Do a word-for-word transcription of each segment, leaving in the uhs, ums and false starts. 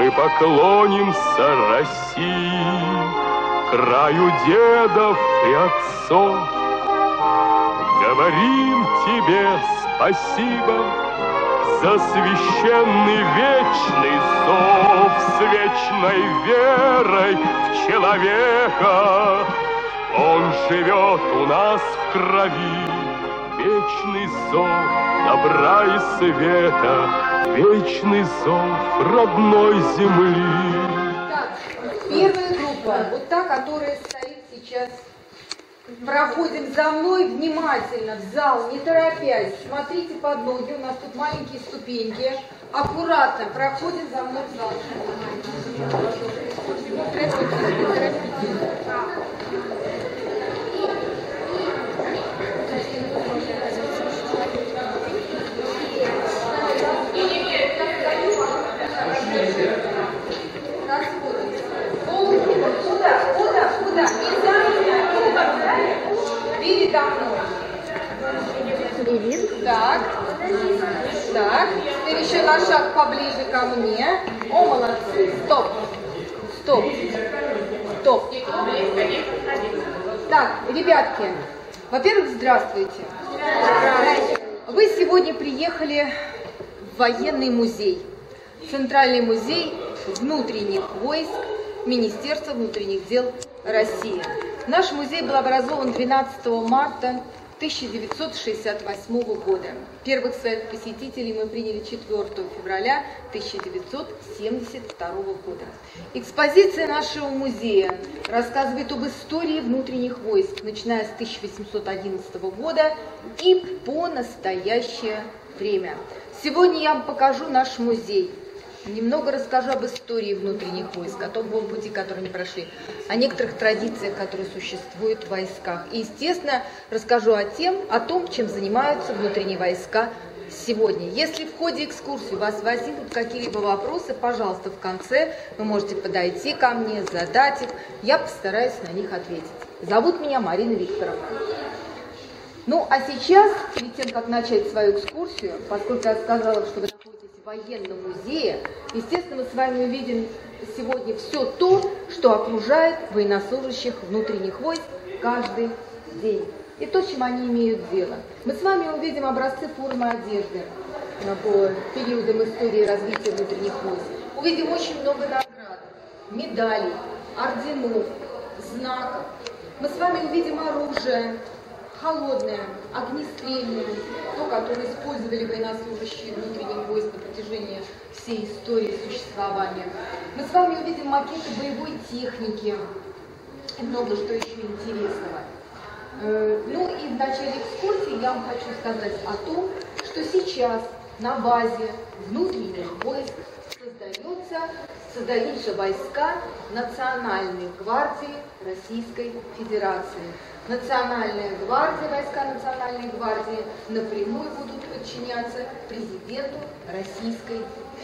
мы поклонимся России, краю дедов и отцов. Говорим тебе спасибо за священный вечный зов, с вечной верой в человека. Он живет у нас в крови. Вечный зов добра и света, вечный зов родной земли. Так, первая группа, вот та, которая стоит сейчас. Проходим за мной внимательно в зал, не торопясь. Смотрите под ноги, у нас тут маленькие ступеньки. Аккуратно проходим за мной в зал. Так, так, теперь еще на шаг поближе ко мне. О, молодцы, стоп, стоп, стоп. Так, ребятки, во-первых, здравствуйте. Здравствуйте. Вы сегодня приехали в военный музей, Центральный музей внутренних войск Министерства внутренних дел России. Наш музей был образован тринадцатого марта тысяча девятьсот шестьдесят восьмого года. Первых своих посетителей мы приняли четвёртого февраля тысяча девятьсот семьдесят второго года. Экспозиция нашего музея рассказывает об истории внутренних войск, начиная с тысяча восемьсот одиннадцатого года и по настоящее время. Сегодня я вам покажу наш музей. Немного расскажу об истории внутренних войск, о том пути, который они прошли, о некоторых традициях, которые существуют в войсках. И, естественно, расскажу о, тем, о том, чем занимаются внутренние войска сегодня. Если в ходе экскурсии у вас возникнут какие-либо вопросы, пожалуйста, в конце вы можете подойти ко мне, задать их. Я постараюсь на них ответить. Зовут меня Марина Викторовна. Ну, а сейчас, перед тем, как начать свою экскурсию, поскольку я сказала, что вы военного музея, естественно, мы с вами увидим сегодня все то, что окружает военнослужащих внутренних войск каждый день. И то, чем они имеют дело. Мы с вами увидим образцы формы одежды по периодам истории развития внутренних войск. Увидим очень много наград, медалей, орденов, знаков. Мы с вами увидим оружие. Холодное, огнестрельное, то, которое использовали военнослужащие внутренних войск на протяжении всей истории существования. Мы с вами увидим макеты боевой техники и много что еще интересного. Ну и в начале экскурсии я вам хочу сказать о том, что сейчас на базе внутренних войск создаются, создаются войска Национальной гвардии Российской Федерации. Национальная гвардия, войска Национальной гвардии напрямую будут подчиняться президенту Российской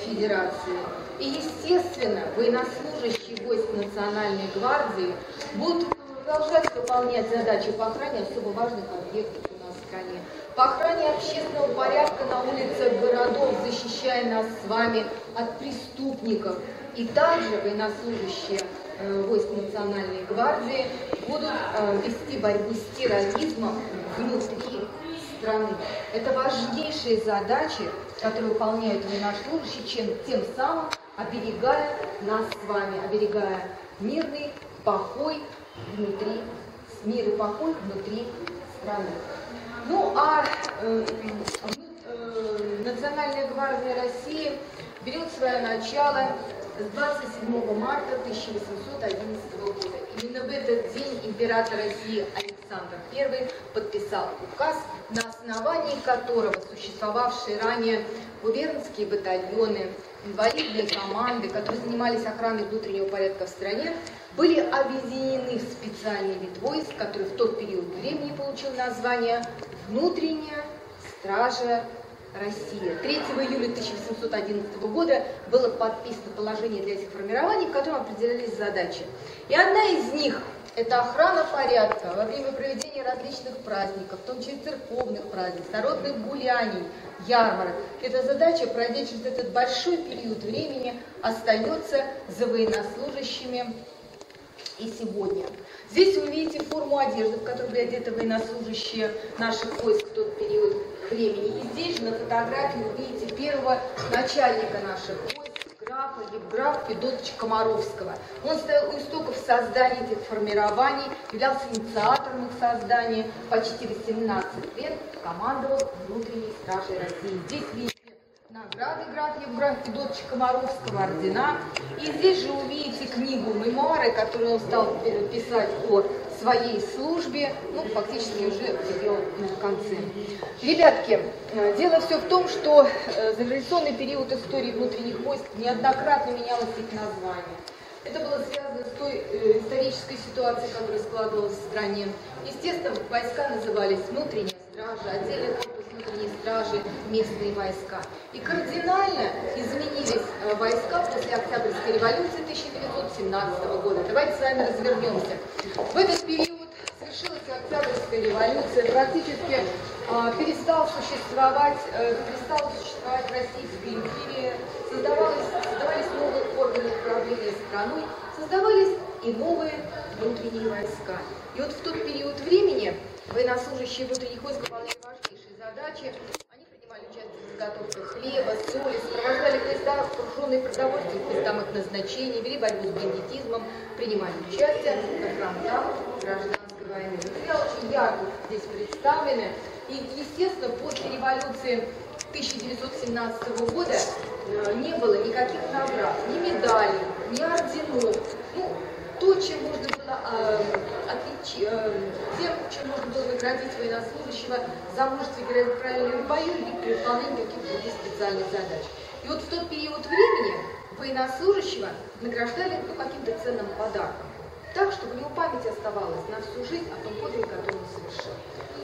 Федерации. И, естественно, военнослужащие войск Национальной гвардии будут продолжать выполнять задачи по охране особо важных объектов у нас в стране, по охране общественного порядка на улицах городов, защищая нас с вами от преступников. И также военнослужащие войск Национальной гвардии будут э, вести борьбу с терроризмом внутри страны. Это важнейшие задачи, которые выполняют военнослужащие, чем, тем самым оберегая нас с вами, оберегая мирный покой внутри, мир и покой внутри страны. Ну а э, э, э, Национальная гвардия России берет свое начало с двадцать седьмого марта тысяча восемьсот одиннадцатого года. Именно в этот день император России Александр Первый подписал указ, на основании которого существовавшие ранее губернские батальоны, инвалидные команды, которые занимались охраной внутреннего порядка в стране, были объединены в специальный вид войск, который в тот период времени получил название «Внутренняя стража Россия». третьего июля тысяча восемьсот одиннадцатого года было подписано положение для этих формирований, в котором определялись задачи. И одна из них это охрана порядка во время проведения различных праздников, в том числе церковных праздников, народных гуляний, ярмарок. Эта задача, пройдя через этот большой период времени, остается за военнослужащими и сегодня. Здесь вы видите форму одежды, в которой были одеты военнослужащие наших войск в тот период времени. И здесь же на фотографии вы видите первого начальника наших войск, графа Евграфа Федоровича Комаровского. Он стоял у истоков создания этих формирований, являлся инициатором их создания, почти восемнадцать лет командовал внутренней стражей России. Здесь видите награды графа Евграфа Федоровича Комаровского, ордена. И здесь же увидите книгу «Мемуары», которую он стал писать о своей службе, ну, фактически уже в конце. Ребятки, дело все в том, что за революционный период истории внутренних войск неоднократно менялось их название. Это было связано с той э, исторической ситуацией, которая складывалась в стране. Естественно, войска назывались внутренняя стража, отдельный корпус внутренней стражи, местные войска. И кардинально изменились э, войска после Октябрьской революции тысяча девятьсот семнадцатого года. Давайте с вами развернемся. В этот период совершилась Октябрьская революция, практически э, перестал существовать, э, перестала существовать Российская империя, создавались новые органы управления страной, создавались и новые внутренние войска. И вот в тот период времени военнослужащие внутренних войск выполняли важнейшие задачи. Они принимали участие в заготовках хлеба, соли, сопровождали поезда, окруженные продовольствием в местах их назначений, вели борьбу с бандитизмом, принимали участие на фронтах гражданской войны. Материалы очень ярко здесь представлены. И, естественно, после революции тысяча девятьсот семнадцатого года не было никаких наград, ни медалей, ни орденов. Ну, то, чем можно было э, отличить, э, тем, чем можно было наградить военнослужащего за мужество играть правильно в бою или при выполнении каких-то других специальных задач. И вот в тот период времени военнослужащего награждали ну, каким-то ценным подарком, так, чтобы у него память оставалась на всю жизнь о том подвиге, который он совершил.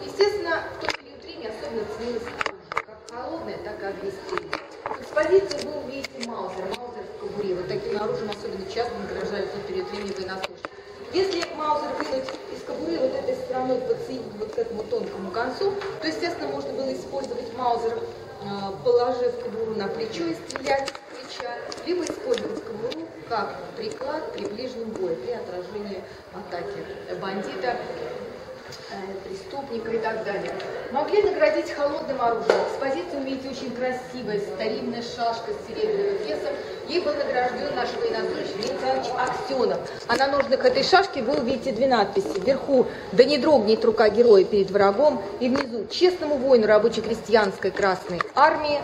Естественно, в тот период времени особенно ценилось оружие, как холодное, так и огнестрельное. В экспозиции вы увидите маузер, маузер в кобуре. Вот таким оружием особенно часто награждали в тот период времени военнослужащих. Если маузер вынуть из кобуры вот этой стороной подсоединить вот к этому тонкому концу, то, естественно, можно было использовать маузер, положив кобуру на плечо и стрелять с плеча, либо использовать кобуру как приклад при ближнем бою, при отражении атаки бандита, преступника и так далее. Могли наградить холодным оружием. В экспозиции вы видите очень красивая старинная шашка с серебряным весом. Ей был награжден наш военнослужащий Леонид Аксенов. А на ножных этой шашки вы увидите две надписи. Вверху «Да не дрогнет рука героя перед врагом» и внизу «Честному воину рабоче-крестьянской Красной Армии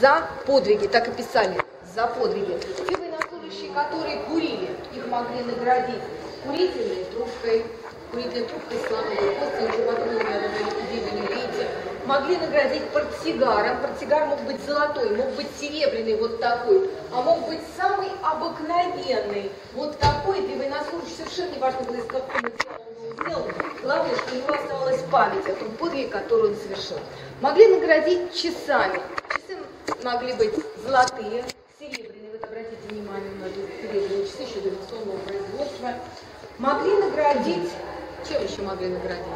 за подвиги». Так и писали «За подвиги». Те военнослужащие, которые курили, их могли наградить курительной трубкой, курительной трубкой слоновой кости, ничего подобного я даже не видите. Могли наградить портсигаром. Портсигар мог быть золотой, мог быть серебряный, вот такой, а мог быть самый обыкновенный, вот такой. Для военнослужащих совершенно не важно было, из какого материала он был сделан. Главное, что у него оставалась память о том подвиге, который он совершил. Могли наградить часами. Часы могли быть золотые, серебряные. Вот обратите внимание на серебряные часы еще дореволюционного производства. Могли наградить. Чем еще могли наградить?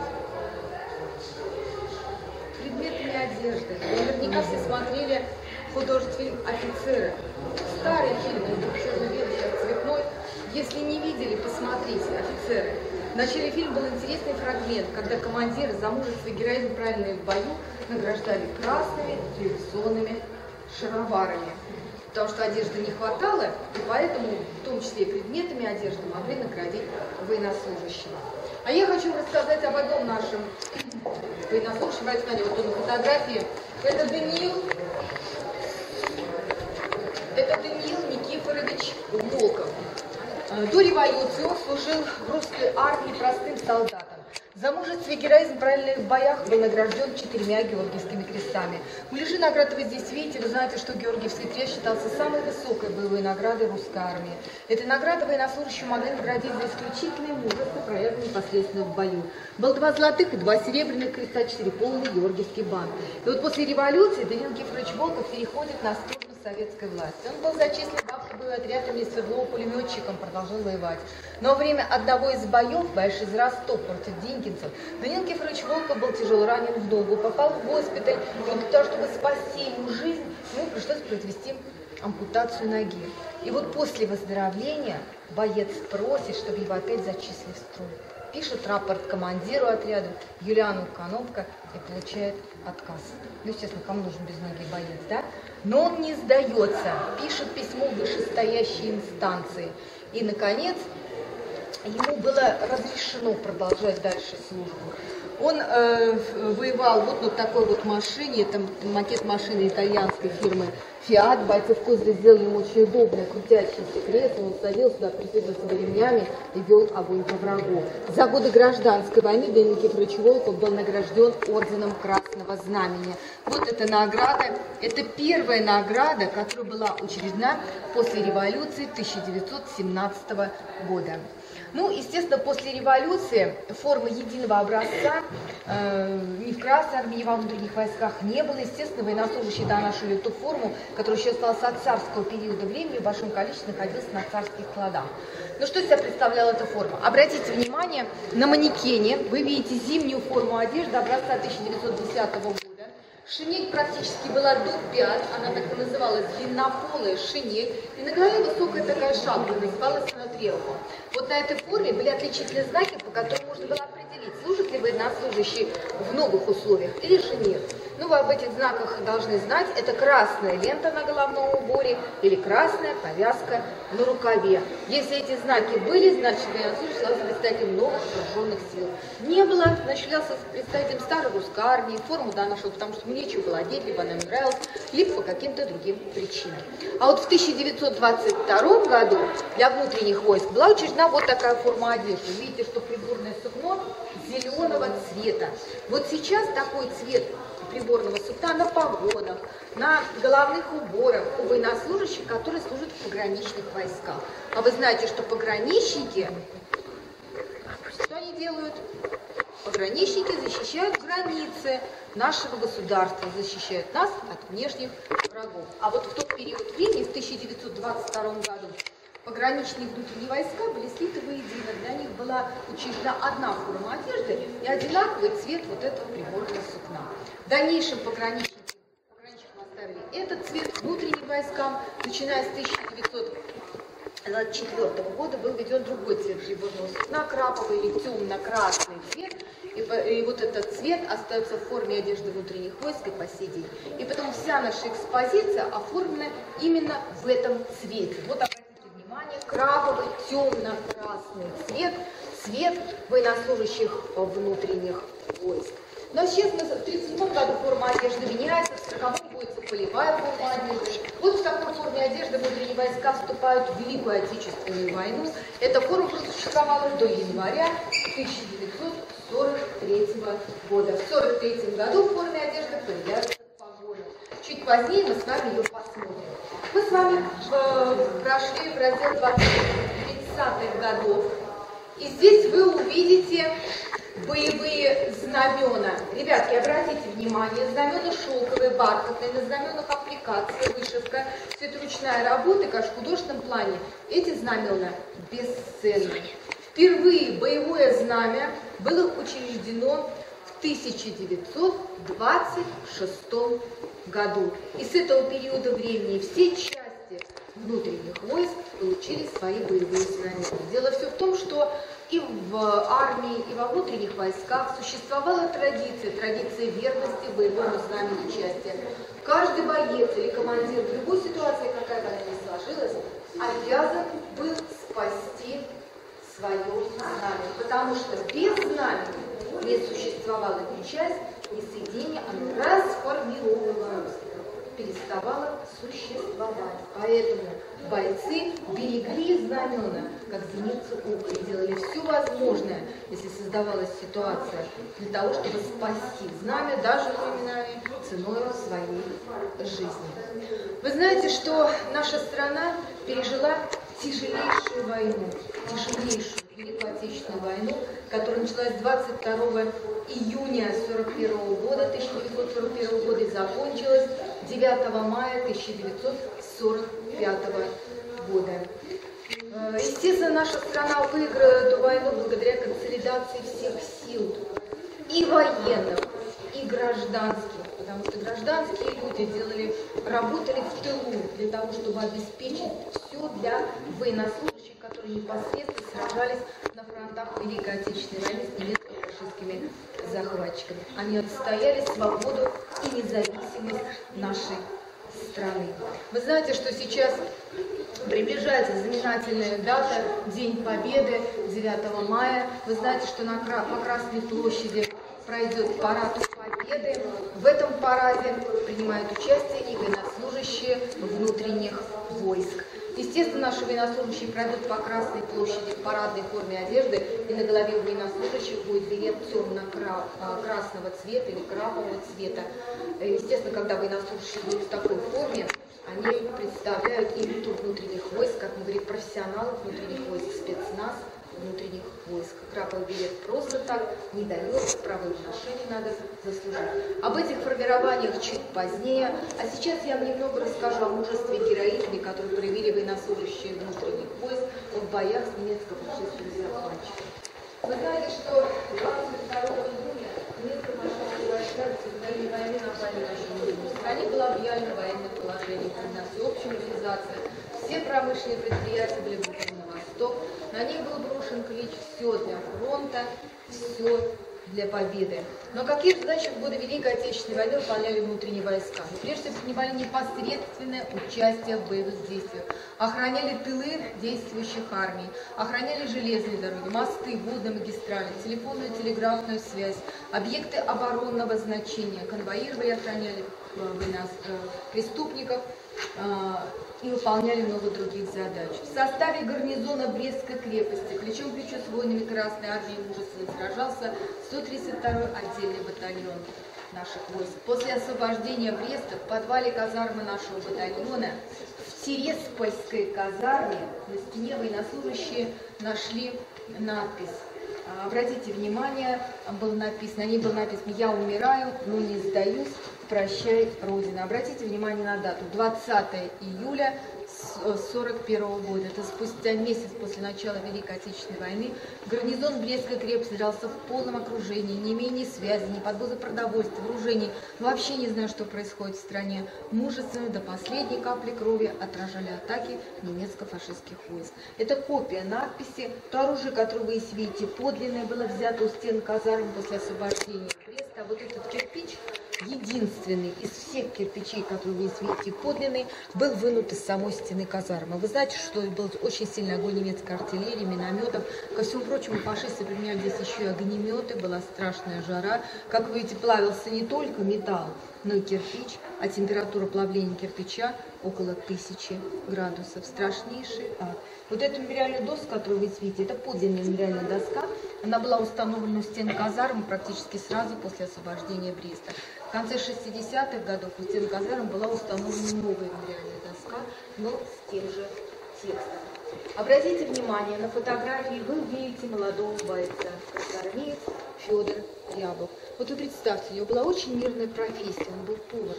Предметами одежды. Наверняка все смотрели художественный фильм «Офицеры». Старый фильм, черно-белый, цветной. Если не видели, посмотрите «Офицеры». В начале фильма был интересный фрагмент, когда командиры за мужество и героизм правильно в бою награждали красными революционными шароварами. Потому что одежды не хватало, и поэтому, в том числе и предметами одежды, могли наградить военнослужащего. А я хочу рассказать об одном нашем военнослужащем. Давайте на него вот на фотографии. Это Даниил, это Даниил Никифорович Болков. До революции он служил в русской армии простым солдатом. За мужество и героизм в правильных боях был награжден четырьмя георгиевскими крестами. Муляжи наград вы здесь видите, вы знаете, что георгиевский крест считался самой высокой боевой наградой русской армии. Этой наградой военнослужащие могли наградить за исключительный мужество, проявленный непосредственно в бою. Было два золотых и два серебряных креста, четыре полные георгиевский бант. И вот после революции Даниил Никифорович Болков переходит на службу советской власти. Он был зачислен в передовой отряд имени Свердлова пулеметчиком продолжал воевать. Но во время одного из боев, боясь из Ростов против Денькинцев, Даниил Никифорович Болков был тяжело ранен в ногу, попал в госпиталь, и для того, чтобы спасти ему жизнь, ему пришлось произвести ампутацию ноги. И вот после выздоровления боец просит, чтобы его отель зачислили в строй. Пишет рапорт командиру отряда Юлиану Коновко и получает отказ. Ну, естественно, кому нужен безногий боец, да? Но он не сдается, пишет письмо в вышестоящей инстанции. И, наконец, ему было разрешено продолжать дальше службу. Он э, воевал вот на такой вот машине, там макет машины итальянской фирмы «Фиат». Бойцы в кузове сделали ему очень удобное крутящееся кресло, он садился туда, прицепился ремнями и вел огонь по врагу. За годы гражданской войны Даниил Никифорович Волков был награжден орденом Красного Знамени. Вот эта награда, это первая награда, которая была учреждена после революции тысяча девятьсот семнадцатого года. Ну, естественно, после революции формы единого образца э, ни в Красной армии, ни во внутренних войсках не было. Естественно, военнослужащие донашивали ту форму, которая еще осталась от царского периода времени, в большом количестве находилась на царских кладах. Ну, что из себя представляла эта форма? Обратите внимание, на манекене вы видите зимнюю форму одежды образца тысяча девятьсот десятого года. Шинель практически была до пят, она так и называлась длиннополая шинель, и на голове высокая такая шапка, называлась она трелку. Вот на этой форме были отличительные знаки, по которым можно было определить, служит ли военнослужащий в новых условиях или же нет. Ну, вы об этих знаках должны знать. Это красная лента на головном уборе или красная повязка на рукаве. Если эти знаки были, значит, военнослужащий являлся представителем новых вооруженных сил. Не было, значит, являлся представителем старой русской армии, форму донашивал, потому что нечего было одеть, либо она им нравилась, либо по каким-то другим причинам. А вот в тысяча девятьсот двадцать втором году для внутренних войск была учреждена вот такая форма одежды. Видите, что приборное сукно зеленого цвета. Вот сейчас такой цвет приборного сукна на погонах, на головных уборах у военнослужащих, которые служат в пограничных войсках. А вы знаете, что пограничники, что они делают? Пограничники защищают границы нашего государства, защищают нас от внешних врагов. А вот в тот период времени, в тысяча девятьсот двадцать втором году, пограничные внутренние войска были слиты воедино. Для них была учреждена одна форма одежды и одинаковый цвет вот этого приборного сукна. В дальнейшем пограничникам оставили этот цвет, внутренним войскам, начиная с тысяча девятьсот двадцать четвёртого года, был введен другой цвет приборного сукна, краповый или темно-красный цвет. И, и вот этот цвет остается в форме одежды внутренних войск и по сей день. И потом вся наша экспозиция оформлена именно в этом цвете. Вот краповый, темно-красный цвет, цвет военнослужащих внутренних войск. Но сейчас в тысяча девятьсот тридцать седьмом году форма одежды меняется, в сороковом вводится полевая форма одежды. Вот в такой форме одежды внутренние войска вступают в Великую Отечественную войну. Эта форма просуществовала до января тысяча девятьсот сорок третьего года. В сорок третьем году в форме одежды появляются погоны. Чуть позднее мы с вами ее посмотрим. Мы с вами прошли в раздел двадцатых годов, и здесь вы увидите боевые знамена. Ребятки, обратите внимание, знамена шелковые, бархатные, на знаменах аппликация, вышивка, все это ручная работа, и, конечно, в художественном плане эти знамена бесценны. Впервые боевое знамя было учреждено в тысяча девятьсот двадцать шестом году. И с этого периода времени все части внутренних войск получили свои боевые знамена. Дело все в том, что и в армии, и во внутренних войсках существовала традиция, традиция верности боевому знамени части. Каждый боец или командир в любой ситуации, какая бы она ни сложилась, обязан был спасти свое знамя, потому что без знамени не существовала ни часть, ни соединение, оно расформировалось, переставало существовать. Поэтому бойцы берегли знамена, как зеницу ока, и делали все возможное, если создавалась ситуация, для того, чтобы спасти знамя, даже временами ценой своей жизни. Вы знаете, что наша страна пережила тяжелейшую войну, тяжелейшую Великую Отечественную войну, которая началась двадцать второго июня тысяча девятьсот сорок первого года, тысяча девятьсот сорок первого года и закончилась девятого мая тысяча девятьсот сорок пятого года. Естественно, наша страна выиграла эту войну благодаря консолидации всех сил, и военных, и гражданских, потому что гражданские люди делали, работали в тылу для того, чтобы обеспечить все для военнослужащих, которые непосредственно сражались на фронтах Великой Отечественной войны с немецко-фашистскими захватчиками. Они отстояли свободу и независимость нашей страны. Вы знаете, что сейчас приближается знаменательная дата, День Победы, девятого мая. Вы знаете, что на, по Красной площади пройдет парад Победы. В этом параде принимают участие и военнослужащие внутренних войск. Естественно, наши военнослужащие пройдут по Красной площади в парадной форме одежды, и на голове военнослужащих будет берет темно-красного цвета или крапового цвета. Естественно, когда военнослужащие будут в такой форме, они представляют и элиту внутренних войск, как мы говорим, профессионалов внутренних войск, спецназ внутренних войск. Краповый билет просто так не дает, правые отношения надо заслужить. Об этих формированиях чуть позднее, а сейчас я вам немного расскажу о мужестве и героизме, которые проявили военнослужащие внутренних войск в боях с немецко-фашистскими захватчиками. Вы знаете, что двадцать второго июня немецко-фашистские войска в Украине войны напали на Чернушки. В стране было объявлено военное положение, на всеобщую мобилизацию, все промышленные предприятия были выгнаны на восток. На них был брошен клич «Все для фронта, все для победы». Но какие задачи в годы Великой Отечественной войны выполняли внутренние войска? И прежде всего, принимали непосредственное участие в боевых действиях, охраняли тылы действующих армий, охраняли железные дороги, мосты, водные магистрали, телефонную и телеграфную связь, объекты оборонного значения, конвоировали, охраняли преступников и выполняли много других задач. В составе гарнизона Брестской крепости плечом к плечу с воинами Красной Армии мужественно сражался сто тридцать второй отдельный батальон наших войск. После освобождения Бреста в подвале казармы нашего батальона в Тереспольской казарме на стене военнослужащие нашли надпись. Обратите внимание, был написан, на ней был написан «Я умираю, но не сдаюсь. Прощай, Родина». Обратите внимание на дату. двадцатого июля сорок первого года. Это спустя месяц после начала Великой Отечественной войны. Гарнизон Брестской крепости находился в полном окружении. Не имея связи, не подвоза продовольствия, вооружений. Вообще не знаю, что происходит в стране. Мужественно до последней капли крови отражали атаки немецко-фашистских войск. Это копия надписи. То оружие, которое вы видите, подлинное, было взято у стен казарм после освобождения Бреста. А вот этот кирпич, единственный из всех кирпичей, которые вы видите подлинный, был вынут из самой стены казармы. Вы знаете, что был очень сильный огонь немецкой артиллерии, минометов. Ко всему прочему, фашисты применяли здесь еще и огнеметы, была страшная жара. Как вы видите, плавился не только металл, но и кирпич, а температура плавления кирпича около тысячи градусов. Страшнейший ад. Вот эту мемориальную доску, которую вы видите, это подлинная мемориальная доска. Она была установлена у стен казармы практически сразу после освобождения Бреста. В конце шестидесятых годов у стен казармы была установлена новая мемориальная доска, но с тем же текстом. Обратите внимание, на фотографии вы видите молодого бойца, красноармеец Федор Рябов. Вот вы представьте, у него была очень мирная профессия, он был поваром.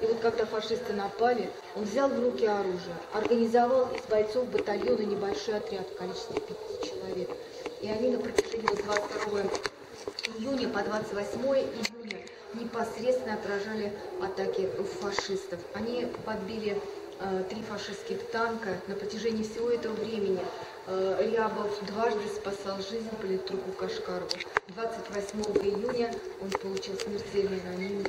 И вот когда фашисты напали, он взял в руки оружие, организовал из бойцов батальона небольшой отряд в количестве пяти человек. И они на протяжении двадцать второго июня по двадцать восьмое июня непосредственно отражали атаки фашистов. Они подбили э, три фашистских танка. На протяжении всего этого времени э, Рябов дважды спасал жизнь политруку Кашкарову. двадцать восьмого июня он получил смертельное ранение.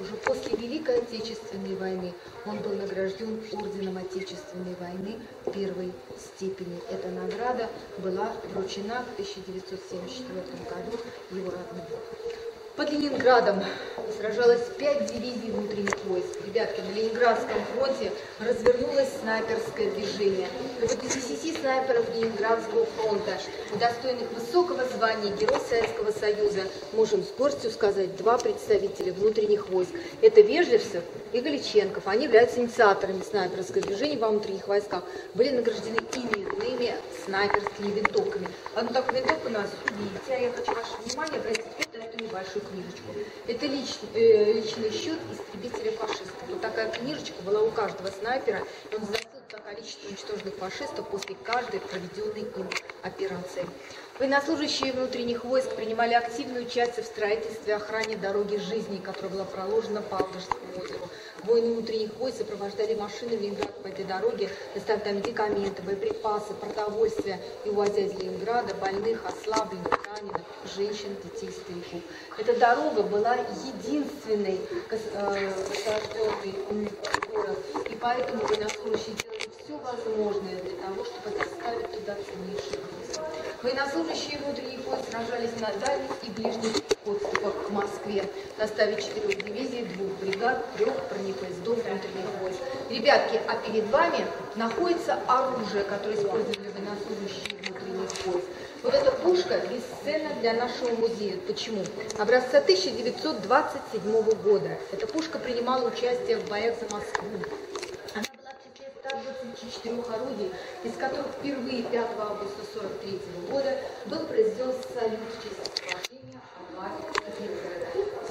Уже после Великой Отечественной войны он был награжден орденом Отечественной войны первой степени. Эта награда была вручена в тысяча девятьсот семьдесят четвёртом году его родным. Под Ленинградом сражалось пять дивизий внутренних войск. Ребятки, на Ленинградском фронте развернулось снайперское движение. Вот из десяти снайперов Ленинградского фронта, удостоенных высокого звания Герой Советского Союза, можем с гордостью сказать, два представителя внутренних войск. Это Вежливцев и Галиченков. Они являются инициаторами снайперского движения во внутренних войсках. Были награждены именными снайперскими винтовками. Одну такую винтовку у нас увидите, а я хочу ваше внимание обратить на эту небольшую книжечку. Это личный, э, личный счет истребителя фашистов. Вот такая книжечка была у каждого снайпера, и он заносил туда количество уничтоженных фашистов после каждой проведенной им операции. Военнослужащие внутренних войск принимали активное участие в строительстве и охране дороги жизни, которая была проложена по Ладожскому озеру. Воины внутренних войск сопровождали машины в Ленинград по этой дороге, доставляя медикаменты, боеприпасы, продовольствие и увозя из Ленинграда больных, ослабленных, раненых, женщин, детей, стариков. Эта дорога была единственной государственной в город, и поэтому военнослужащие делали все возможное для того, чтобы доставить туда ценнейшие грузы. Военнослужащие внутренних войск сражались на дальних и ближних подступах к Москве, в составе четырех дивизий, двух бригад, трех бронепоездов внутренних войск. Ребятки, а перед вами находится оружие, которое использовали военнослужащие внутренних войск. Вот эта пушка бесценна для нашего музея. Почему? Образца тысяча девятьсот двадцать седьмого года. Эта пушка принимала участие в боях за Москву. Она была в числе ста двадцати четырёх орудий, из которых впервые пятого августа тысяча девятьсот сорок третьего года был произведен салют в честь освобождения Аварии.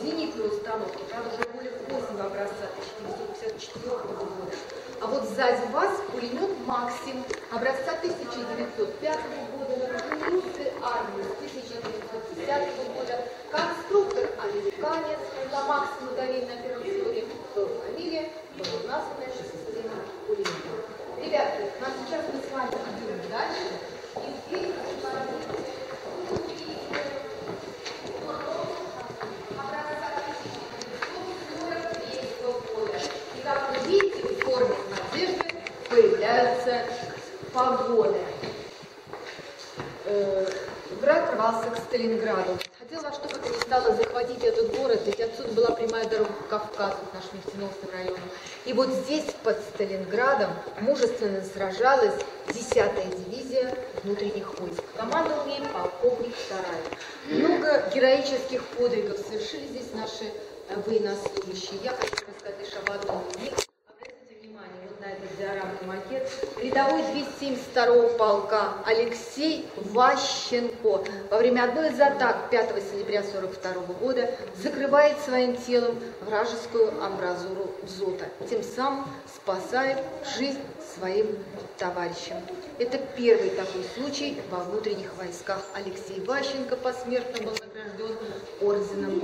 Линии при установке, правда, уже более восьми образца тысяча девятьсот пятьдесят четвёртого года. А вот сзади вас пулемет «Максим» образца тысяча девятьсот пятого года, русской армии тысяча девятьсот десятого года, конструктор американец, на Максима Давид на первом теории был фамилия, был у нас, значит, система пулемета. Ребята, а сейчас мы с вами идем дальше, и здесь мы поразим. Погода. Враг рвался к Сталинграду. Хотел во что бы то ни стало захватить этот город, ведь отсюда была прямая дорога к Кавказу, к нашим нефтеносным районам. И вот здесь, под Сталинградом, мужественно сражалась десятая дивизия внутренних войск. Командовал ей полковник Сараев. Много героических подвигов совершили здесь наши военнослужащие. Я хочу рассказать лишь об одном. Это диорамный макет. Рядовой двести семьдесят второго полка Алексей Ващенко во время одной из атак пятого сентября сорок второго года закрывает своим телом вражескую амбразуру дзота, тем самым спасает жизнь своим товарищам. Это первый такой случай во внутренних войсках. Алексей Ващенко посмертно был награжден орденом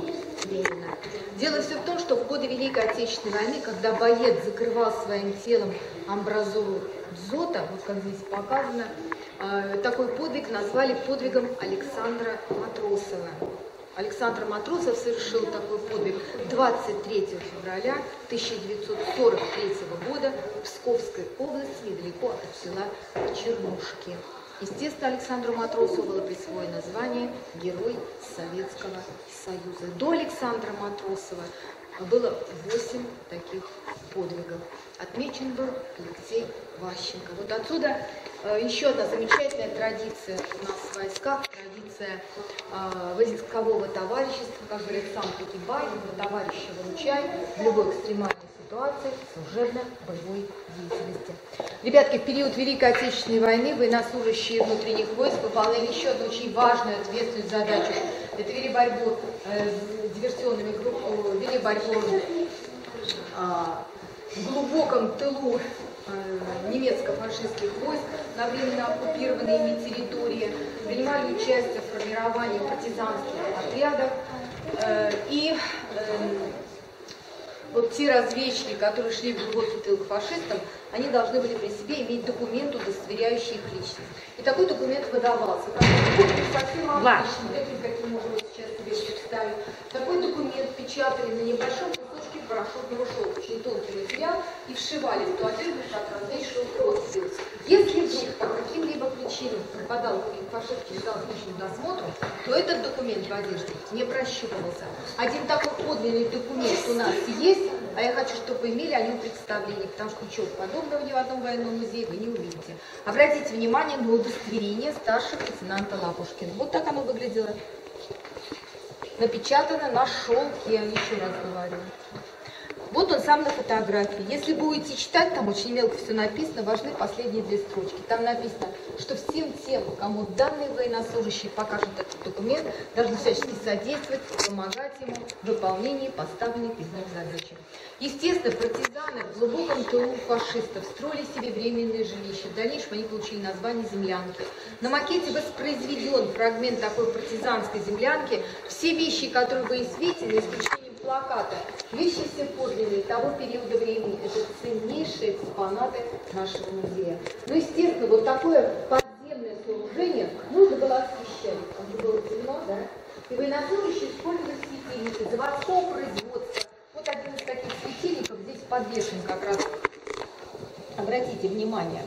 Ленина. Дело все в том, что в годы Великой Отечественной войны, когда боец закрывал своим телом амбразуру дзота, вот как здесь показано, такой подвиг назвали подвигом Александра Матросова. Александр Матросов совершил такой подвиг двадцать третьего февраля тысяча девятьсот сорок третьего года в Псковской области, недалеко от села Чернушки. Естественно, Александру Матросову было присвоено звание Герой Советского Союза. До Александра Матросова было восемь таких подвигов. Отмечен был Алексей Ващенко. Вот отсюда э, еще одна замечательная традиция у нас в войсках, традиция э, войскового товарищества, как говорит сам Покибаев, товарища выручай в любой экстремальной ситуации служебно-боевой деятельности. Ребятки, в период Великой Отечественной войны военнослужащие внутренних войск выполняли еще одну очень важную ответственную задачу. Это вели борьбу э, с диверсионными группами, вели борьбу э, в глубоком тылу э, немецко-фашистских войск на временно оккупированной ими территории, принимали участие в формировании партизанских отрядов. Э, и э, вот те разведчики, которые шли в глубокий тыл к фашистам, они должны были при себе иметь документ, удостоверяющий их личность. И такой документ выдавался. Совсем обычный, какие можно сейчас себе представить. Такой документ печатали на небольшом кусочке порошкового шелка, очень тонкий материал, и вшивали в ту одежду, как различные шелк. Если вдруг по каким-либо причинам попадал фашистский личным досмотром, то этот документ в одежде не прощупывался. Один такой подлинный документ у нас есть, а я хочу, чтобы вы имели о нем представление, потому что ничего подобного ни в одном военном музее вы не увидите. Обратите внимание на удостоверение старшего лейтенанта Лапушкина. Вот так оно выглядело. Напечатано на шелке, я еще раз говорю. Вот он сам на фотографии. Если будете читать, там очень мелко все написано, важны последние две строчки. Там написано, что всем тем, кому данные военнослужащие покажут этот документ, должны всячески содействовать, помогать ему в выполнении поставленных из них задач. Естественно, партизаны в глубоком тылу фашистов строили себе временные жилища. В дальнейшем они получили название землянки. На макете воспроизведен фрагмент такой партизанской землянки. Все вещи, которые вы видите, за исключением плаката, вещи все подлинные того периода времени. Это ценнейшие экспонаты нашего музея. Ну, естественно, вот такое подземное сооружение нужно было освещать. Оно было темно, да? И военнослужащие использовали светильники заводского производства. Вот один из таких светильников здесь подвешен как раз. Обратите внимание.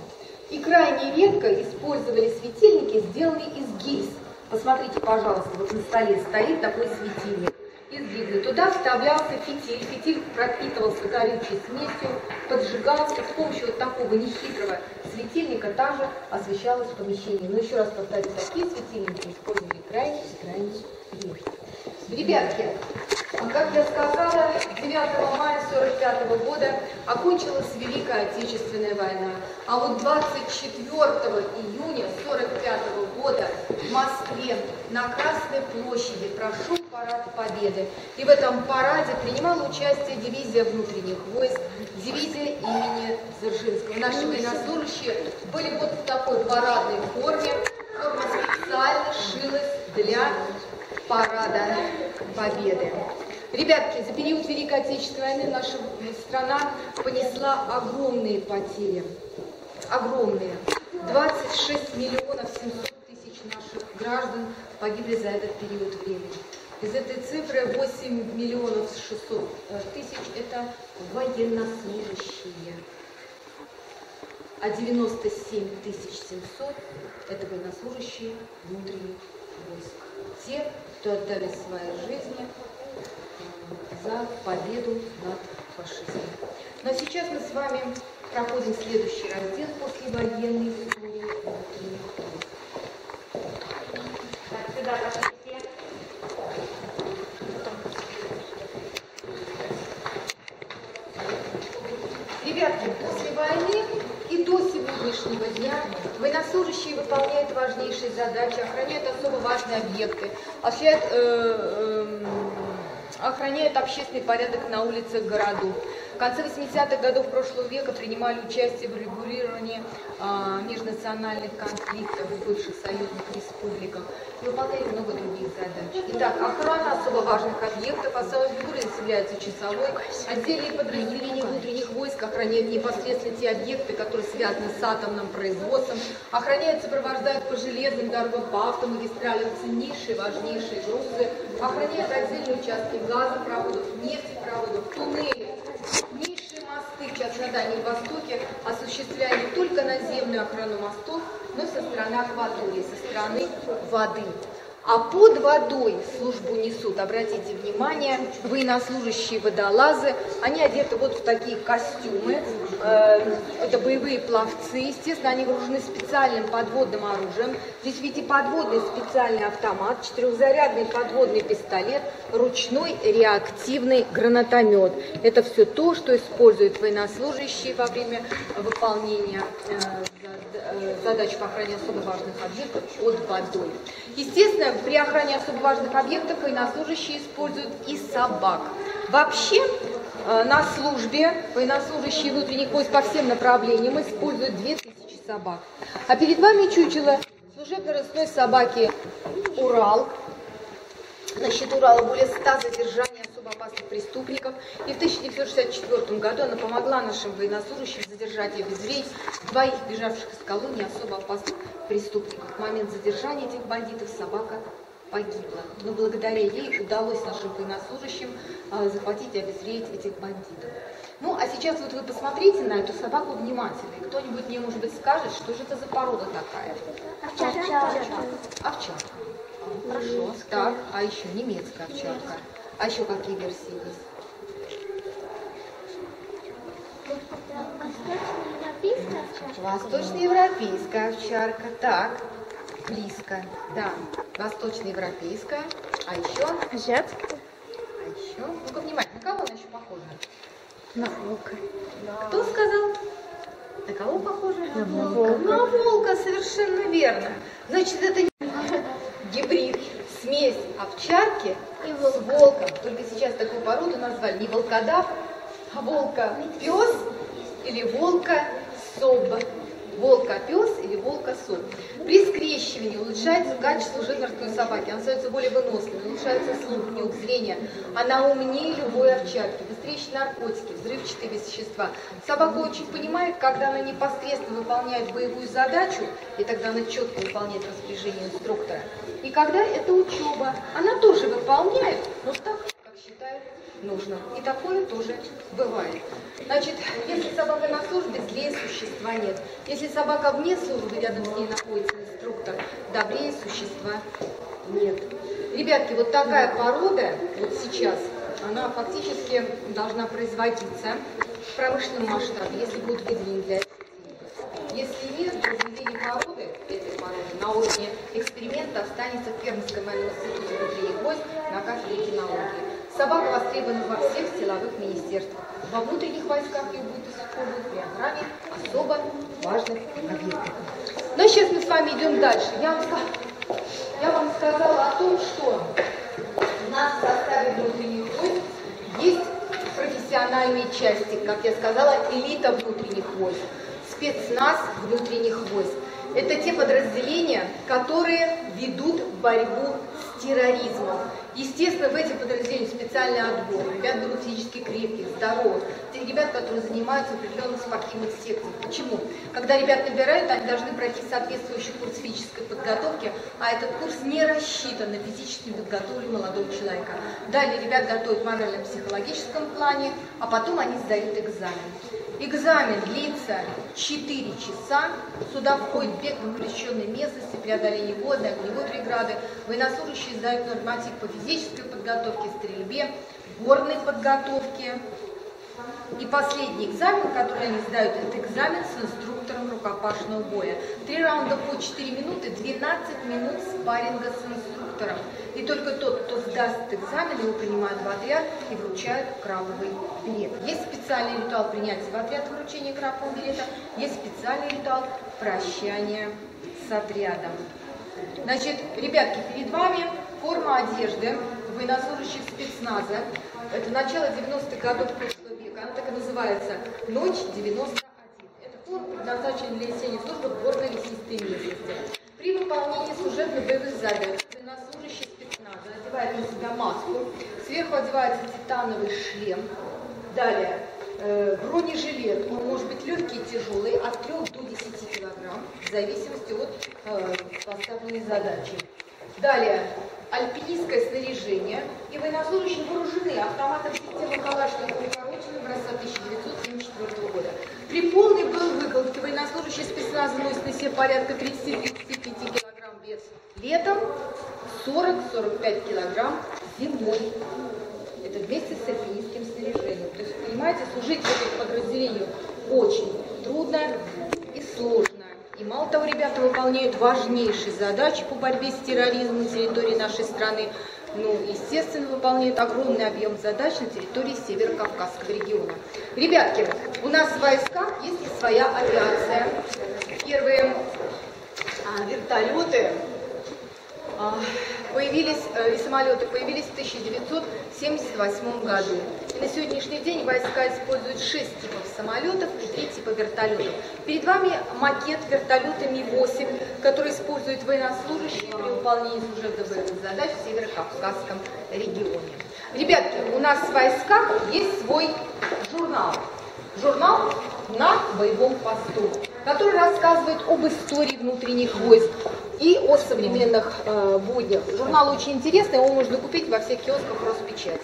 И крайне редко использовали светильники, сделанные из гильз. Посмотрите, пожалуйста, вот на столе стоит такой светильник из гильзы. Туда вставлялся фитиль. Фитиль пропитывался горючей смесью, поджигался. С помощью вот такого нехитрого светильника также освещалось помещение. Но еще раз повторю, такие светильники использовали крайне, крайне редко. Ребятки, как я сказала, девятого мая сорок пятого года окончилась Великая Отечественная война. А вот двадцать четвёртого июня сорок пятого года в Москве на Красной площади прошел парад Победы. И в этом параде принимала участие дивизия внутренних войск, дивизия имени Дзержинского. Наши военнослужащие были вот в такой парадной форме. Форма специально шилась для парада Победы. Ребятки, за период Великой Отечественной войны наша страна понесла огромные потери. Огромные. двадцать шесть миллионов семьсот тысяч наших граждан погибли за этот период времени. Из этой цифры восемь миллионов шестьсот тысяч это военнослужащие. А девяносто семь тысяч семьсот это военнослужащие внутренних войск. Те, кто отдали свои жизни за победу над фашизмом. Но сейчас мы с вами проходим следующий раздел послевоенной истории. Так, сюда пошли все. Ребятки, после войны и до сегодняшнего дня военнослужащие выполняют важнейшие задачи, охраняют особо важные объекты, осуществляют э, э, охраняют общественный порядок на улицах городов. В конце восьмидесятых годов прошлого века принимали участие в регулировании э, межнациональных конфликтов в бывших союзных республиках, выполняли много других задач. Итак, охрана особо важных объектов, особой фигурой является часовой, отдельные подразделения внутренних войск охраняют непосредственно те объекты, которые связаны с атомным производством, охраняют, сопровождают по железным дорогам, по автомагистралям ценнейшие, важнейшие грузы, охраняют отдельные участки газопроводов, нефтепроводов, туннелей. Крупнейшие мосты сейчас на Дальнем Востоке осуществляли не только наземную охрану мостов, но и со стороны акватории, со стороны воды. А под водой службу несут, обратите внимание, военнослужащие водолазы. Они одеты вот в такие костюмы, это боевые пловцы, естественно, они вооружены специальным подводным оружием. Здесь видите подводный специальный автомат, четырехзарядный подводный пистолет, ручной реактивный гранатомет. Это все то, что используют военнослужащие во время выполнения задач по охране особо важных объектов под водой. Естественно, при охране особо важных объектов военнослужащие используют и собак. Вообще, на службе военнослужащие внутренних войск по всем направлениям используют две тысячи собак. А перед вами чучело служебно-рысной собаки «Урал». На счету Урала более ста задержаний особо опасных преступников. И в тысяча девятьсот шестьдесят четвёртом году она помогла нашим военнослужащим задержать и обезвредить двоих бежавших из колонии особо опасных преступников. В момент задержания этих бандитов собака погибла. Но благодаря ей удалось нашим военнослужащим а, захватить и обезвредить этих бандитов. Ну, а сейчас вот вы посмотрите на эту собаку внимательно. Кто-нибудь мне, может быть, скажет, что же это за порода такая? Овчарка. Овчарка. Хорошо. Так, а еще немецкая овчарка. А еще какие версии есть? Восточноевропейская овчарка. Так, близко. Да, восточноевропейская. А еще? Азиат. А еще? Ну-ка, внимательно, на кого она еще похожа? На волка. Кто сказал? На кого похоже? На волка. На волка, совершенно верно. Значит, это не гибрид, смесь овчарки и волка. Только сейчас такую породу назвали не волкодав, а волка-пес или волка-соба. Волка-пес или волка-соб. При скрещивании улучшается качество уже мертвой собаки. Она становится более выносливой, улучшается слух, нюх, зрение. Она умнее любой овчарки, быстрее ищет наркотики, взрывчатые вещества. Собака очень понимает, когда она непосредственно выполняет боевую задачу, и тогда она четко выполняет распоряжение инструктора. И когда это учеба, она тоже выполняет, но так, как считает нужно. И такое тоже бывает. Значит, если собака на службе, злее существа нет. Если собака вне службы, рядом с ней находится инструктор, добрее существа нет. Ребятки, вот такая порода, вот сейчас, она фактически должна производиться в промышленном масштабе, если будет выделен для этого. Если нет, то выделение породы, этой породы на уровне эксперимента останется в Пермском институте внутренних войск на кафедре кинологии. Собака востребована во всех силовых министерствах. Во внутренних войсках ее будет использовать при охране особо важных объектов. Но сейчас мы с вами идем дальше. Я вам, я вам сказала о том, что у нас в составе внутренних войск есть профессиональные части, как я сказала, элита внутренних войск, спецназ внутренних войск. Это те подразделения, которые ведут борьбу с терроризмом. Естественно, в эти подразделения специальный отбор. Ребят берут физически крепких, здоровых. Те ребят, которые занимаются в определенных спортивных секциях. Почему? Когда ребят набирают, они должны пройти соответствующий курс физической подготовки, а этот курс не рассчитан на физически подготовленного молодого человека. Далее ребят готовят в морально-психологическом плане, а потом они сдают экзамен. Экзамен длится четыре часа. Сюда входит бег в запрещенной местности, преодоление водной, огневой преграды. Военнослужащие сдают норматив по физической подготовке, стрельбе, горной подготовке. И последний экзамен, который они сдают, это экзамен с инструктором рукопашного боя. Три раунда по четыре минуты, двенадцать минут спарринга с инструктором. И только тот, кто сдаст экзамен, его принимают в отряд и вручают крабовый билет. Есть специальный ритуал принятия в отряд вручения крабового билета, есть специальный ритуал прощания с отрядом. Значит, ребятки, перед вами форма одежды военнослужащих спецназа. Это начало девяностых годов прошлого века. Она так и называется «Ночь девяносто один». Эта форма предназначена для несения службы в горно-лесистой местности. При выполнении служебно-боевых задач военнослужащие спецназа надевают на себя маску, сверху одевается титановый шлем, далее э, бронежилет, он может быть легкий и тяжелый, от трёх до десяти килограмм, в зависимости от э, поставленной задачи. Далее альпинистское снаряжение, и военнослужащие вооружены автоматом системы Калашникова укороченным образца тысяча девятьсот семьдесят четвёртого года. При полной боевой выкладке военнослужащие спецназа носят на себе порядка тридцати-тридцати пяти килограмм вес летом, сорок-сорок пять килограмм зимой. Это вместе с альпинистским снаряжением. То есть, понимаете, служить в этих подразделениях очень трудно и сложно. И мало того, ребята выполняют важнейшие задачи по борьбе с терроризмом на территории нашей страны. Ну, естественно, выполняют огромный объем задач на территории Северо-Кавказского региона. Ребятки, у нас в войсках есть и своя авиация. Первые а, вертолеты а, появились, э, и самолеты появились в тысяча девятьсот семьдесят восьмом году. И на сегодняшний день войска используют шесть типов самолетов и три типа вертолетов. Перед вами макет вертолета Ми восемь, который используют военнослужащие при выполнении служебно-боевых задач в Северо-Кавказском регионе. Ребятки, у нас в войсках есть свой журнал. Журнал «На боевом посту», который рассказывает об истории внутренних войск и о современных э, буднях. Журнал очень интересный, его можно купить во всех киосках Роспечати.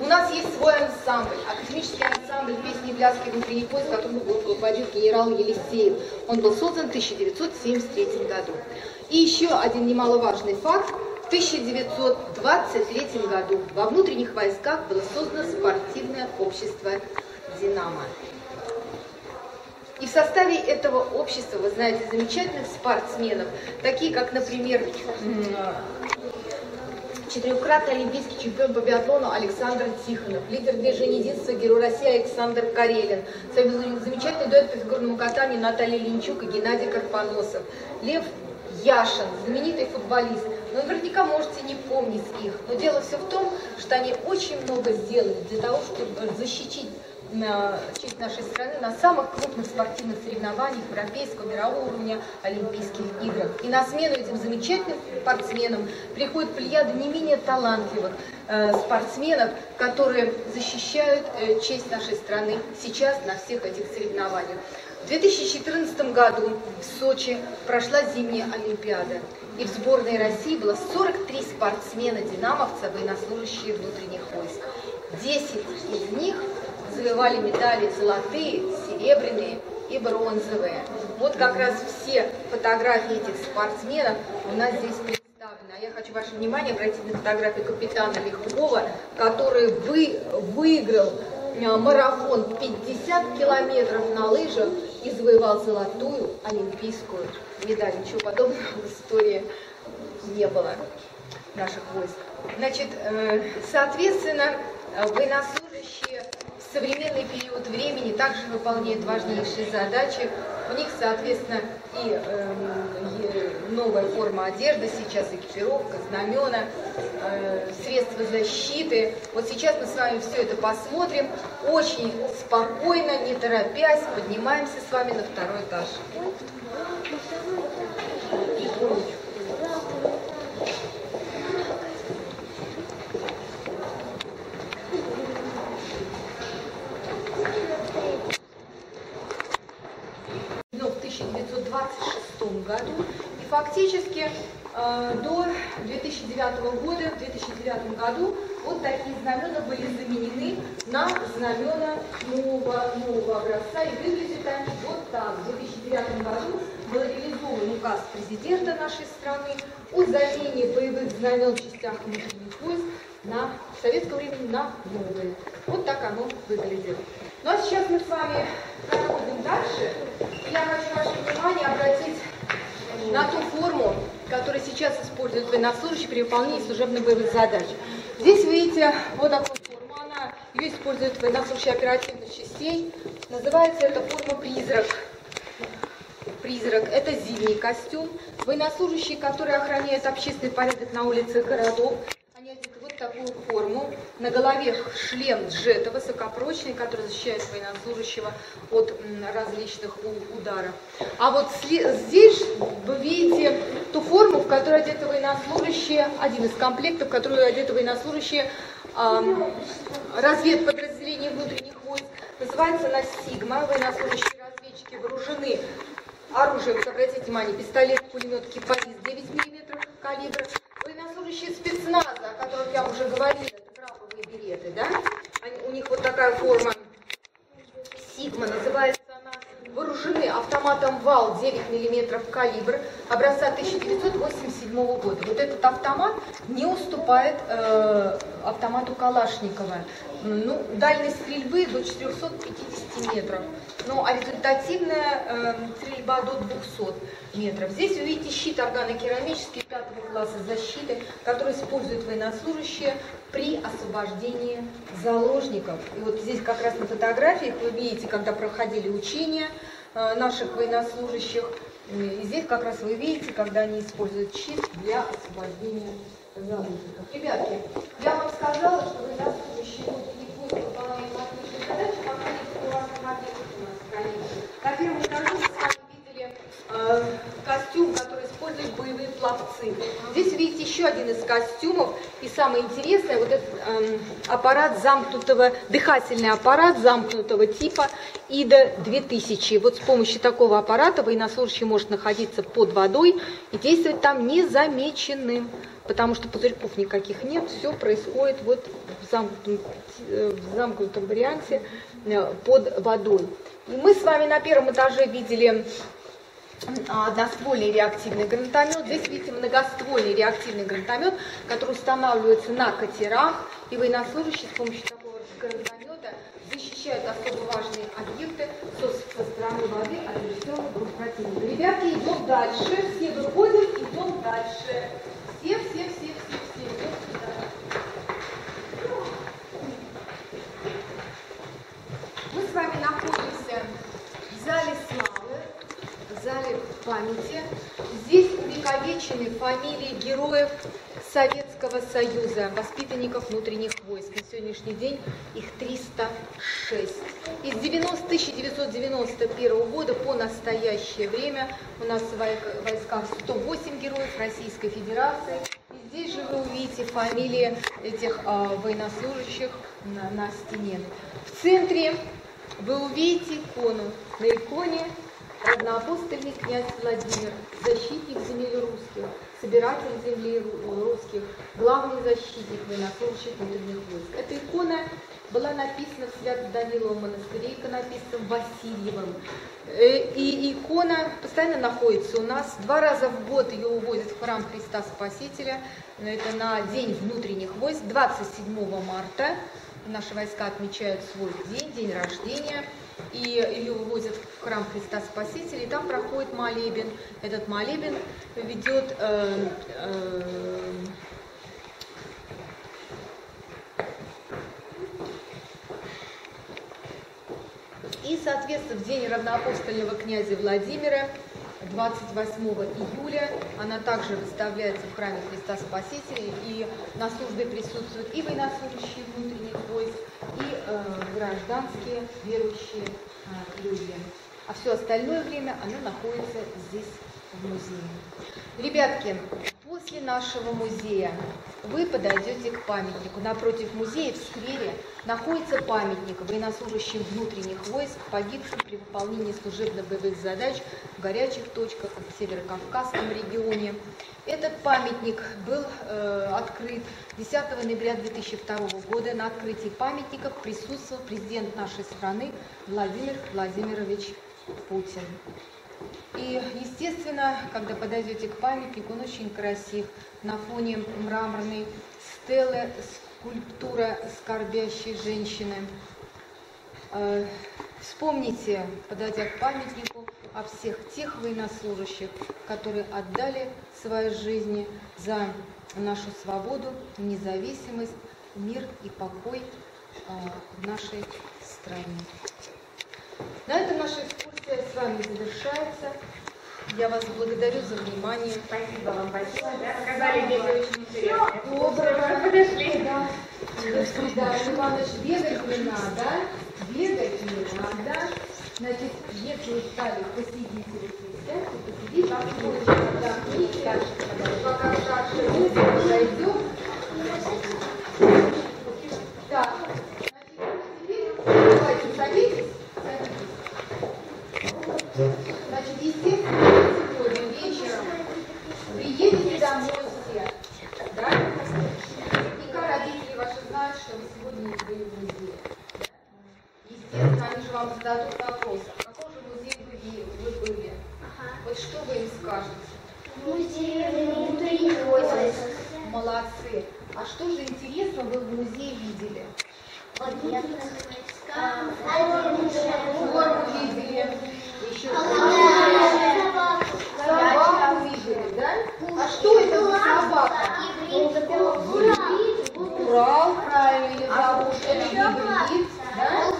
У нас есть свой ансамбль, академический ансамбль песни «Бляски внутренних войск», которым руководил генерал Елисеев. Он был создан в тысяча девятьсот семьдесят третьем году. И еще один немаловажный факт. В тысяча девятьсот двадцать третьем году во внутренних войсках было создано спортивное общество «Динамо». И в составе этого общества, вы знаете, замечательных спортсменов, такие как, например, четырехкратный олимпийский чемпион по биатлону Александр Тихонов, лидер движения единства Герой России Александр Карелин, замечательный дуэт по фигурному катанию Наталья Ленчук и Геннадий Карпоносов, Лев Яшин, знаменитый футболист. Вы наверняка можете не помнить их, но дело все в том, что они очень много сделали для того, чтобы защитить на честь нашей страны на самых крупных спортивных соревнованиях европейского, мирового уровня, Олимпийских играх. И на смену этим замечательным спортсменам приходит плеяда не менее талантливых э, спортсменов, которые защищают э, честь нашей страны сейчас на всех этих соревнованиях. В две тысячи четырнадцатом году в Сочи прошла зимняя Олимпиада. И в сборной России было сорок три спортсмена-динамовца, военнослужащие внутренних войск. десять из них завоевали медали золотые, серебряные и бронзовые. Вот как раз все фотографии этих спортсменов у нас здесь представлены. А я хочу ваше внимание обратить на фотографию капитана Легкова, который вы, выиграл марафон пятьдесят километров на лыжах и завоевал золотую олимпийскую медаль. Ничего подобного в истории не было наших войск. Значит, соответственно, военнослужащие в современный период времени также выполняют важнейшие задачи. У них, соответственно, и э, новая форма одежды, сейчас экипировка, знамена, э, средства защиты. Вот сейчас мы с вами все это посмотрим. Очень спокойно, не торопясь, поднимаемся с вами на второй этаж. Году. И фактически э, до две тысячи девятого года, в две тысячи девятом году вот такие знамена были заменены на знамена нового, нового образца. И выглядят они вот так. В две тысячи девятом году был реализован указ президента нашей страны о замене боевых знамен в частях внутренних войск на советское время на новые. Вот так оно выглядит. Ну а сейчас мы с вами проходим дальше. Я хочу ваше внимание обратить на ту форму, которую сейчас используют военнослужащие при выполнении служебно-боевых задач. Здесь вы видите вот такую форму, она, ее используют военнослужащие оперативных частей. Называется эта форма «Призрак». «Призрак» — это зимний костюм. Военнослужащие, которые охраняют общественный порядок на улицах городов, они одеты вот такую форму. На голове шлем джета высокопрочный, который защищает военнослужащего от различных ударов. А вот здесь вы видите ту форму, в которой одеты военнослужащие, один из комплектов, в который одеты военнослужащие э, разведподразделения внутренних войск. Называется она «Сигма». Военнослужащие разведчики вооружены оружием, обратите внимание, пистолет, пулемет «Кипарис» девять миллиметров калибра. Военнослужащие спецназа, о которых я уже говорила, береты, да? Они, у них вот такая форма «Сигма», называется она, вооружены автоматом ВАЛ девять миллиметров калибр образца тысяча девятьсот восемьдесят седьмого года. Вот этот автомат не уступает э, автомату Калашникова. Ну, дальность стрельбы до четырёхсот пятидесяти метров, ну, а результативная э, стрельба до двухсот метров. Здесь вы видите щит органокерамический пятого класса защиты, который используют военнослужащие при освобождении заложников. И вот здесь как раз на фотографиях вы видите, когда проходили учения э, наших военнослужащих, и здесь как раз вы видите, когда они используют щит для освобождения заложников. Ребятки, я вам сказала, что военнослужащие не будут выполнять отличные задачи, пока у вас на На первом этаже мы с вами видели э, костюм, который используют боевые пловцы. Здесь видите еще один из костюмов. И самое интересное, вот этот э, аппарат замкнутого, дыхательный аппарат замкнутого типа ИДА две тысячи. Вот с помощью такого аппарата военнослужащий может находиться под водой и действовать там незамеченным, потому что пузырьков никаких нет, все происходит вот в замкнутом, в замкнутом варианте под водой. И мы с вами на первом этаже видели одноствольный реактивный гранатомет. Здесь видите многоствольный реактивный гранатомет, который устанавливается на катерах, и военнослужащие с помощью такого гранатомета защищают особо важные объекты со стороны воды от режиссеров групп противника. Ребята, идем дальше, все выходим, идем дальше. Все, все, все, все, все. памяти. Здесь увековечены фамилии героев Советского Союза, воспитанников внутренних войск. На сегодняшний день их триста шесть. И с тысяча девятьсот девяносто первого года по настоящее время у нас в войсках сто восемь героев Российской Федерации. И здесь же вы увидите фамилии этих а, военнослужащих на, на стене. В центре вы увидите икону. На иконе родноапостольный князь Владимир, защитник земель русских, собиратель земли русских, главный защитник военнослужащих внутренних войск. Эта икона была написана в Свято-Даниловом монастыре иконописцем Васильевым. И икона постоянно находится у нас. Два раза в год ее увозят в храм Христа Спасителя. Это на День внутренних войск, двадцать седьмого марта. Наши войска отмечают свой день, день рождения, и ее вывозят в храм Христа Спасителя, и там проходит молебен. Этот молебен ведет э, э, и, соответственно, в день равноапостольного князя Владимира двадцать восьмого июля она также выставляется в храме Христа Спасителя, и на службе присутствуют и военнослужащие внутренних войск, и э, гражданские верующие э, люди. А все остальное время она находится здесь, в музее. Ребятки, после нашего музея вы подойдете к памятнику. Напротив музея в сквере находится памятник военнослужащим внутренних войск, погибшим при выполнении служебно-боевых задач в горячих точках в Северокавказском регионе. Этот памятник был э, открыт десятого ноября две тысячи второго года. На открытии памятников присутствовал президент нашей страны Владимир Владимирович Путин. И, естественно, когда подойдете к памятнику, он очень красив. На фоне мраморной стелы скульптура скорбящей женщины. Вспомните, подойдя к памятнику, о всех тех военнослужащих, которые отдали свои жизни за нашу свободу, независимость, мир и покой в нашей стране. На этом наша экскурсия с вами завершается. Я вас благодарю за внимание. Спасибо вам большое. Рассказали мне очень интересно. Доброго. Подошли. Да. Да, Иванович, бегать не надо. Бегать не надо. Значит, если устали, посидите, присядьте, посидите. Вам больше отдохните. Пока шаши мысли зайдем. Так. Значит, теперь давайте садитесь. Значит, естественно, сегодня вечером приедете домой все, да? Наверняка родители ваши знают, что вы сегодня не были в музее. Естественно, они же вам зададут вопрос, в каком же музее вы, вы были? Ага. Вот что вы им скажете? Музей внутренних войск. Молодцы. А что же интересно вы в музее видели? Военных войска. Форму видели. Собаку. Собаку видели, да? А что это за собака? Урал, правильно, или бабушка, или гибрид, да?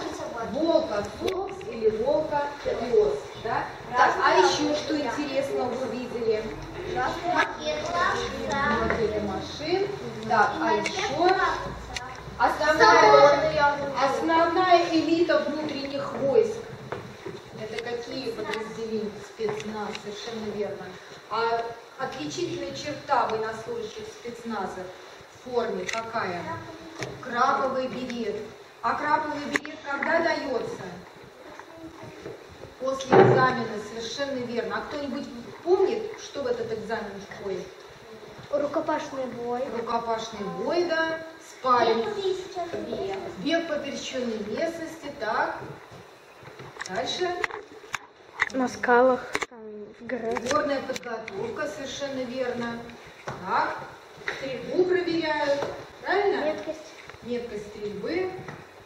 Волка, сокс или волка, пес, да? Так, а еще что интересного вы видели? Модели машин, да, а еще... Основная, основная элита внутренних войск. Это какие подразделения, спецназ, совершенно верно. А отличительная черта военнослужащих спецназа в форме какая? Краповый берет. А краповый берет когда дается? После экзамена, совершенно верно. А кто-нибудь помнит, что в этот экзамен входит? Рукопашный бой. Рукопашный бой, да. Спарринг. Бег по пересеченной местности, так. Дальше. На скалах, там, в горах. Горная подготовка, совершенно верно. Так. Стрельбу проверяют. Правильно? Меткость. Меткость стрельбы.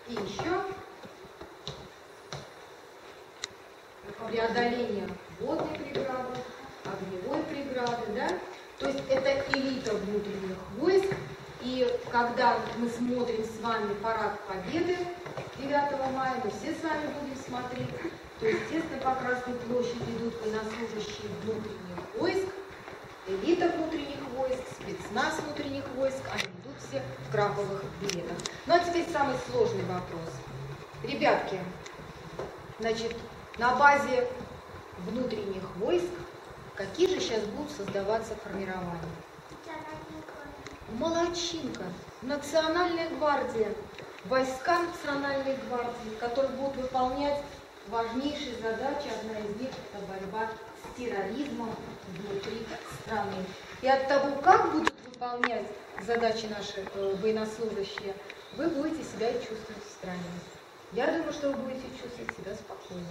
И еще. Преодоление водной преграды, огневой преграды, да? То есть это элита внутренних войск. И когда мы смотрим с вами парад Победы девятого мая, мы все с вами будем смотреть то, естественно, по Красной площади идут военнослужащие внутренних войск, элита внутренних войск, спецназ внутренних войск, они идут все в краповых билетах. Ну а теперь самый сложный вопрос. Ребятки, значит, на базе внутренних войск какие же сейчас будут создаваться формирования? Молодчинка. Национальная гвардия. Войска Национальной гвардии, которые будут выполнять важнейшие задачи. Одна из них – это борьба с терроризмом внутри страны. И от того, как будут выполнять задачи наши э, военнослужащие, вы будете себя чувствовать в стране. Я думаю, что вы будете чувствовать себя спокойно.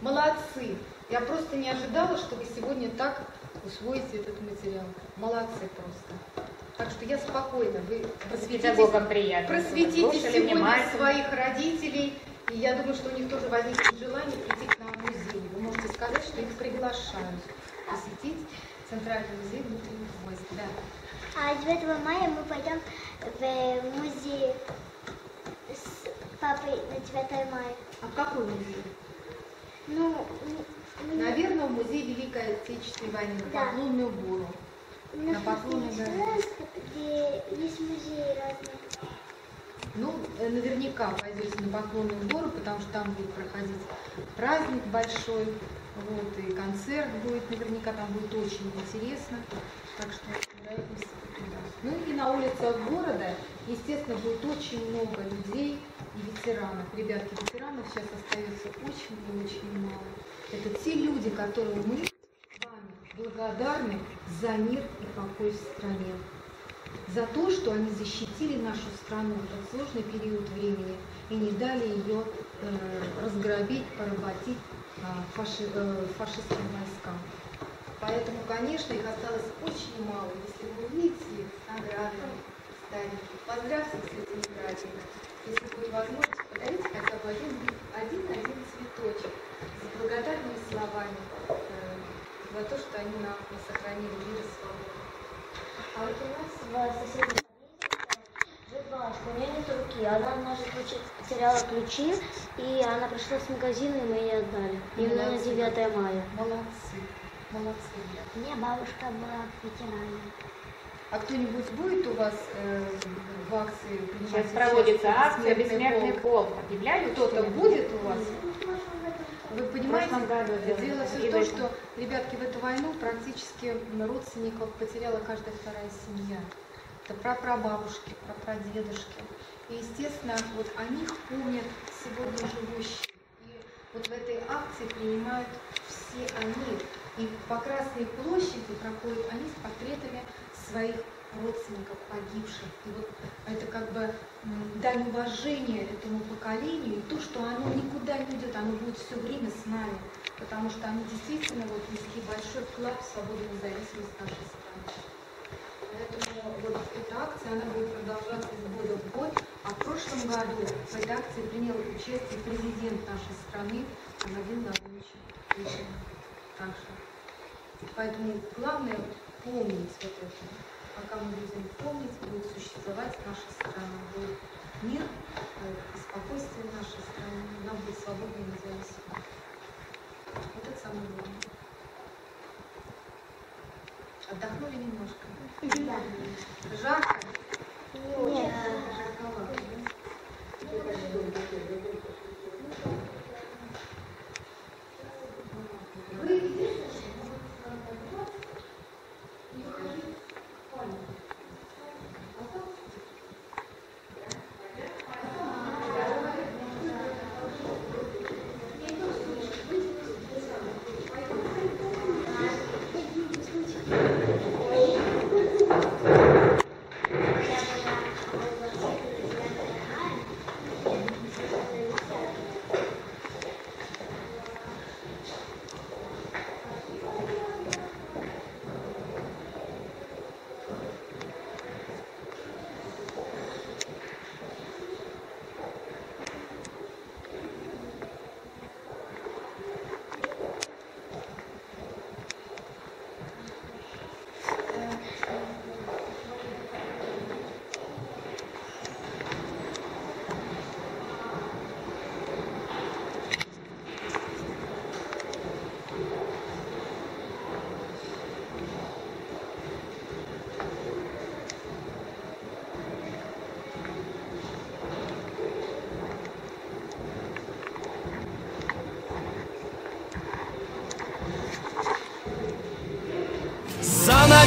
Молодцы! Я просто не ожидала, что вы сегодня так усвоите этот материал. Молодцы просто. Так что я спокойна. Вы просветите, просветите сегодня своих родителей. И я думаю, что у них тоже возникнет желание прийти к нам в музей. Вы можете сказать, что их приглашают посетить Центральный музей внутренних войск. Да. А девятого мая мы пойдем в музей с папой на девятое мая. А в какой музей? Ну, наверное, в музей Великой Отечественной войны, да. На Поклонную гору. На Поклонную гору. Где есть музеи разные. Ну, наверняка пойдете на Поклонную гору, потому что там будет проходить праздник большой, вот, и концерт будет, наверняка там будет очень интересно. Так что, вероятность, да. Ну и на улицах города, естественно, будет очень много людей и ветеранов. Ребятки, ветеранов сейчас остается очень и очень мало. Это те люди, которые мы с вами благодарны за мир и покой в стране. За то, что они защитили нашу страну в этот сложный период времени и не дали ее э, разграбить, поработить э, фаши, э, фашистским войскам. Поэтому, конечно, их осталось очень мало. Если вы увидите их с наградами, старенькие, поздравьте с этими праздниками. Если будет возможность, подарите хотя бы один-один цветочек с благодарными словами э, за то, что они нам сохранили мир и свободу. А вот у нас в соседней жила, что у нее нет руки. Она однажды теряла ключи, и она пришла с магазина, и мы ей отдали. Именно на девятое мая. Молодцы. Молодцы. У меня бабушка была в ветеране. А кто-нибудь будет у вас э, в акции? Сейчас проводится акция «Бессмертный полк». Объявляли, кто-то будет у вас? Вы понимаете, дело все в том, что, ребятки, в эту войну практически родственников потеряла каждая вторая семья. Это прапрабабушки, прапрадедушки. И, естественно, вот о них помнят сегодня живущие. И вот в этой акции принимают все они. И по Красной площади проходят они с портретами своих родственников погибших. И вот это как бы дань уважения этому поколению, и то, что оно никуда не идет, оно будет все время с нами, потому что они действительно вот внесли большой вклад в свободу и независимость нашей страны. Поэтому вот эта акция, она будет продолжаться из года в год, а в прошлом году в этой акции принял участие президент нашей страны Владимир Владимирович Путин. Поэтому главное помнить вот это. Пока мы будем помнить, будет существовать наша страна, будет мир и спокойствие в нашей стране, она будет свободна и независима. Вот это самое главное. Отдохнули немножко? Да. Жарко? Не очень жарковато. Вы видите?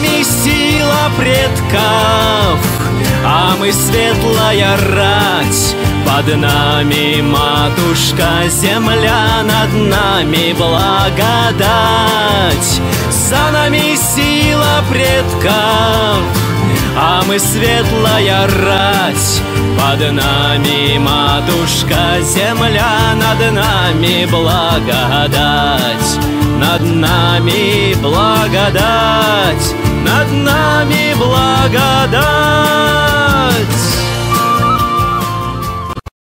нами сила предков, а мы светлая рать. Под нами матушка земля, над нами благодать. За нами сила предков, а мы светлая рать. Под нами матушка земля, над нами благодать. Над нами благодать, над нами благодать.